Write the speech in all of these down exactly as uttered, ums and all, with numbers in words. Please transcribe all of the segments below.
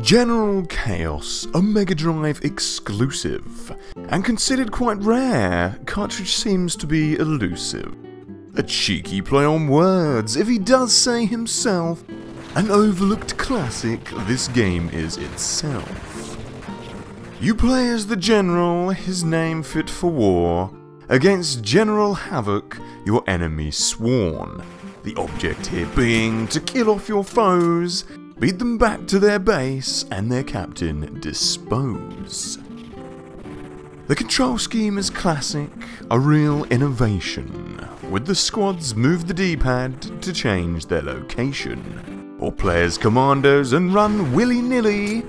General Chaos, a Mega Drive exclusive, and considered quite rare, cartridge seems to be elusive. A cheeky play on words, if he does say himself, an overlooked classic, this game is itself. You play as the general, his name fit for war, against General Havoc, your enemy sworn. The object here being to kill off your foes, beat them back to their base, and their captain dispose. The control scheme is classic, a real innovation, with the squads move the D-pad to change their location, or play as commandos and run willy-nilly.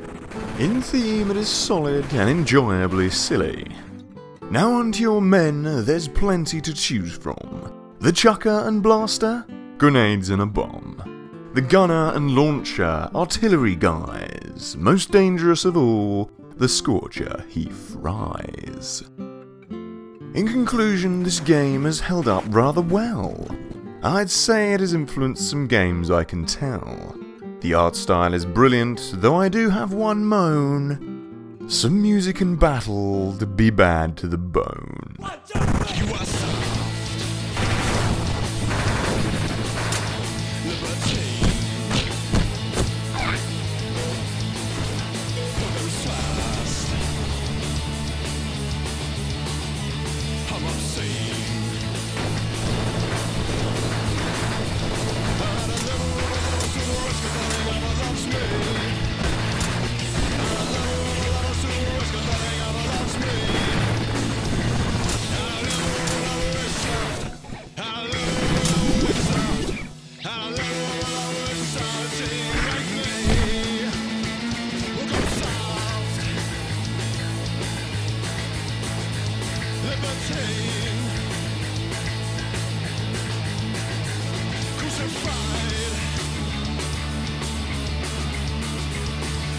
In theme it is solid and enjoyably silly. Now onto your men, there's plenty to choose from. The chucker and blaster, grenades and a bomb. The gunner and launcher, artillery guys, most dangerous of all, the scorcher, he fries. In conclusion, this game has held up rather well. I'd say it has influenced some games I can tell. The art style is brilliant, though I do have one moan. Some music and battle to be bad to the bone. You are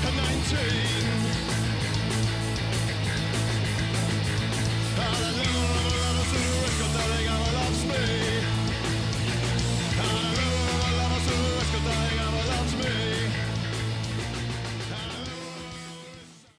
crucified, nineteen.